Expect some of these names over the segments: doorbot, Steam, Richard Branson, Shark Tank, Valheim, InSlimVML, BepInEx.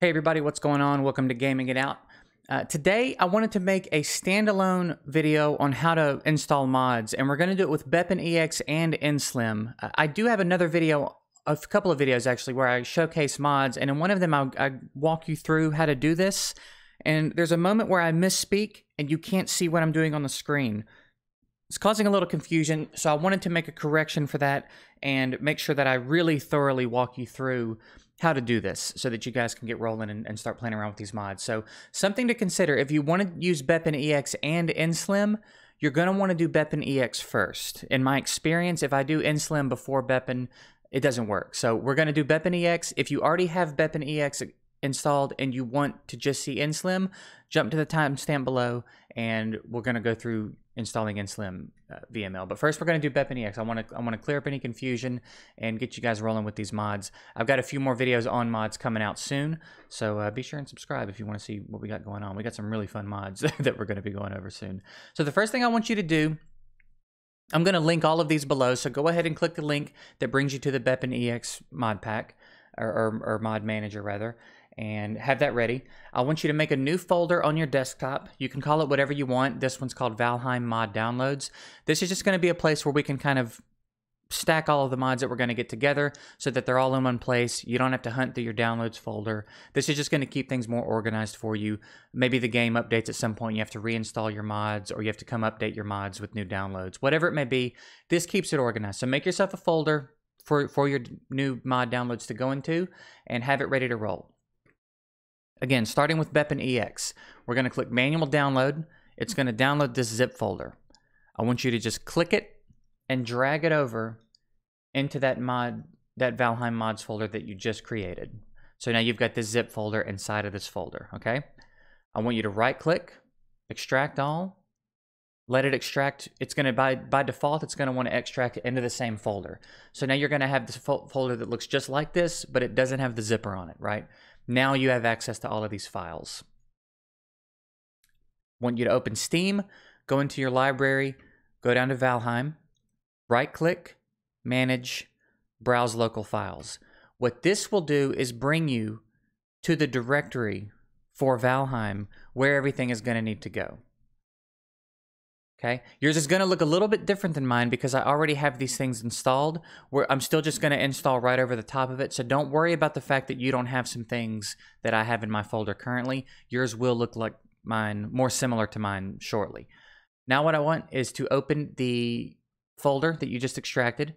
Hey everybody, what's going on? Welcome to Gaming It Out. Today I wanted to make a standalone video on how to install mods, and we're going to do it with BepInEx and InSlim. I do have another video, a couple of videos actually, where I showcase mods, and in one of them I walk you through how to do this, and there's a moment where I misspeak and you can't see what I'm doing on the screen. It's causing a little confusion, so I wanted to make a correction for that and make sure that I really thoroughly walk you through how to do this so that you guys can get rolling and start playing around with these mods. So something to consider, if you want to use BepInEx and InSlim, you're going to want to do BepInEx first. In my experience, if I do InSlim before BepIn, it doesn't work. So we're going to do BepInEx. If you already have BepInEx installed and you want to just see InSlim, jump to the timestamp below and we're going to go through installing InSlim VML. But first we're going to do BepInEx. I want to clear up any confusion and get you guys rolling with these mods. I've got a few more videos on mods coming out soon, so be sure and subscribe if you want to see what we got going on. We got some really fun mods that we're going to be going over soon. So the first thing I want you to do, I'm going to link all of these below, so go ahead and click the link that brings you to the BepInEx mod pack, or mod manager rather, and have that ready. I want you to make a new folder on your desktop. You can call it whatever you want. This one's called Valheim Mod Downloads. This is just going to be a place where we can kind of stack all of the mods that we're going to get together so that they're all in one place. You don't have to hunt through your downloads folder. This is just going to keep things more organized for you. Maybe the game updates at some point. You have to reinstall your mods, or you have to come update your mods with new downloads. Whatever it may be, this keeps it organized. So make yourself a folder for your new mod downloads to go into and have it ready to roll. Again, starting with BepInEx, we're going to click manual download. It's going to download this zip folder. I want you to just click it and drag it over into that Valheim mods folder that you just created. So now you've got this zip folder inside of this folder, okay? I want you to right click, extract all, let it extract. It's going to, by default, it's going to want to extract into the same folder. So now you're going to have this folder that looks just like this, but it doesn't have the zipper on it, right? Now you have access to all of these files. Want you to open Steam, go into your library, go down to Valheim, right-click, manage, browse local files. What this will do is bring you to the directory for Valheim where everything is going to need to go. Okay, yours is going to look a little bit different than mine because I already have these things installed. I'm still just going to install right over the top of it, so don't worry about the fact that you don't have some things that I have in my folder currently. Yours will look like mine, more similar to mine shortly. Now what I want is to open the folder that you just extracted,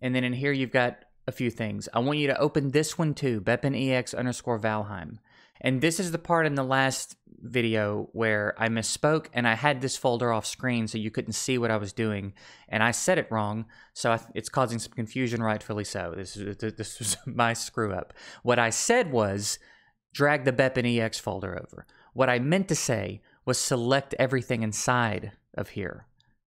and then in here you've got a few things. I want you to open this one too, BepInEx_Valheim. And this is the part in the last video where I misspoke and I had this folder off screen so you couldn't see what I was doing, and I said it wrong, so it's causing some confusion, rightfully so. This was my screw up. What I said was drag the BepInEx folder over. What I meant to say was select everything inside of here,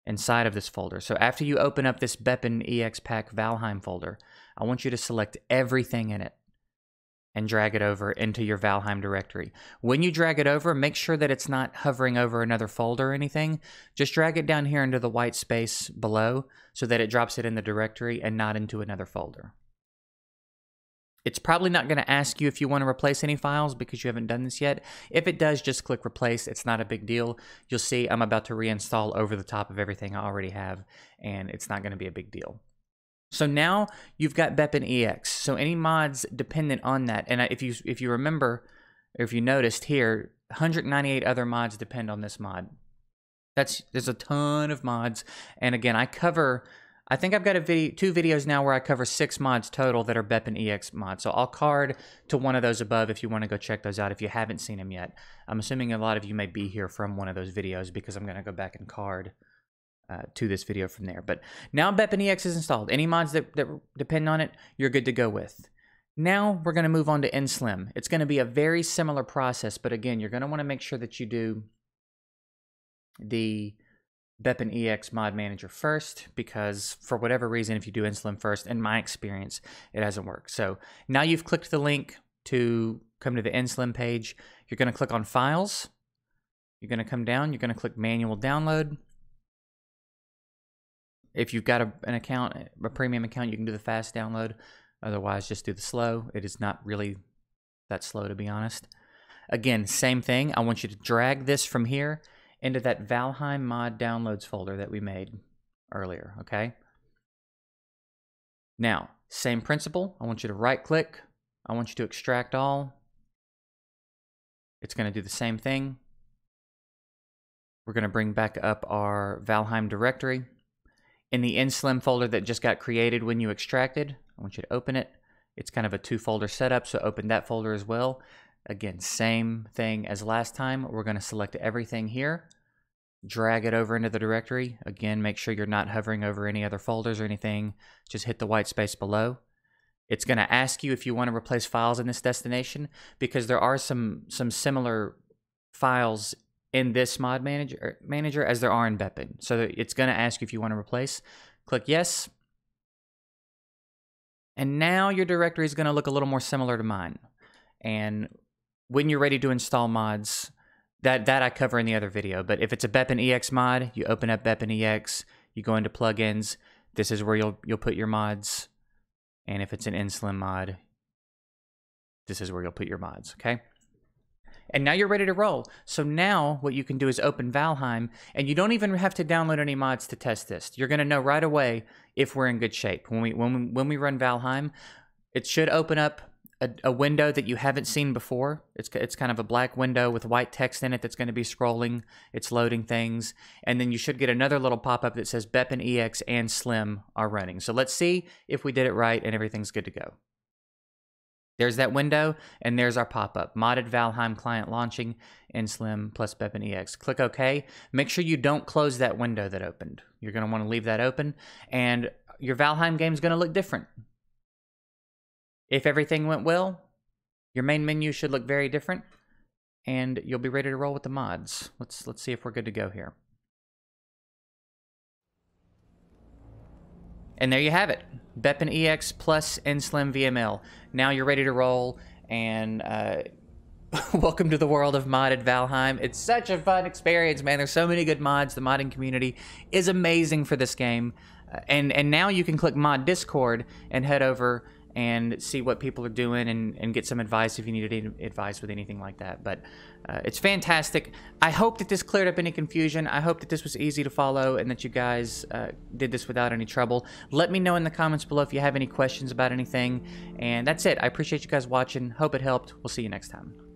inside of this folder. So after you open up this BepInEx pack Valheim folder, I want you to select everything in it and drag it over into your Valheim directory. When you drag it over, make sure that it's not hovering over another folder or anything. Just drag it down here into the white space below so that it drops it in the directory and not into another folder. It's probably not going to ask you if you want to replace any files because you haven't done this yet. If it does, just click replace. It's not a big deal. You'll see I'm about to reinstall over the top of everything I already have, and it's not going to be a big deal. So now you've got BepInEx. So any mods dependent on that, and if you remember, or if you noticed here, 198 other mods depend on this mod. There's a ton of mods, and again, I think I've got two videos now where I cover 6 mods total that are BepInEx mods. So I'll card to one of those above if you want to go check those out if you haven't seen them yet. I'm assuming a lot of you may be here from one of those videos because I'm going to go back and card to this video from there. But now BepInEx is installed. Any mods that depend on it, you're good to go with. Now we're going to move on to InSlim. It's going to be a very similar process, but again, you're going to want to make sure that you do the BepInEx mod manager first, because for whatever reason, if you do InSlim first, in my experience, it hasn't worked. So now you've clicked the link to come to the InSlim page. You're going to click on Files. You're going to come down. You're going to click Manual Download. If you've got an account, a premium account, you can do the fast download. Otherwise, just do the slow. It is not really that slow, to be honest. Again, same thing. I want you to drag this from here into that Valheim mod downloads folder that we made earlier, okay? Now, same principle. I want you to right-click. I want you to extract all. It's going to do the same thing. We're going to bring back up our Valheim directory. In the InSlim folder that just got created when you extracted, I want you to open it. It's kind of a two-folder setup, so open that folder as well. Again, same thing as last time. We're going to select everything here, drag it over into the directory. Again, make sure you're not hovering over any other folders or anything. Just hit the white space below. It's going to ask you if you want to replace files in this destination, because there are some similar files in this mod manager as there are in BepIn. So it's going to ask you if you want to replace. Click yes. And now your directory is going to look a little more similar to mine. And when you're ready to install mods, that I cover in the other video. But if it's a BepInEx mod, you open up BepInEx, you go into plugins. This is where you'll put your mods. And if it's an InSlim mod, this is where you'll put your mods, okay? And now you're ready to roll. So now what you can do is open Valheim, and you don't even have to download any mods to test this. You're gonna know right away if we're in good shape. When we run Valheim, it should open up a window that you haven't seen before. It's kind of a black window with white text in it that's gonna be scrolling. It's loading things. And then you should get another little pop-up that says BepInEx and Slim are running. So let's see if we did it right and everything's good to go. There's that window, and there's our pop-up. Modded Valheim client launching, InSlim plus BepInEx. Click OK. Make sure you don't close that window that opened. You're going to want to leave that open, and your Valheim game's going to look different. If everything went well, your main menu should look very different, and you'll be ready to roll with the mods. Let's see if we're good to go here. And there you have it, BepInEx plus InSlimVML. Now you're ready to roll, and welcome to the world of modded Valheim. It's such a fun experience, man. There's so many good mods. The modding community is amazing for this game. And now you can click Mod Discord and head over and see what people are doing and get some advice if you need any advice with anything like that. But it's fantastic. I hope that this cleared up any confusion. I hope that this was easy to follow and that you guys did this without any trouble. Let me know in the comments below if you have any questions about anything. And that's it. I appreciate you guys watching. Hope it helped. We'll see you next time.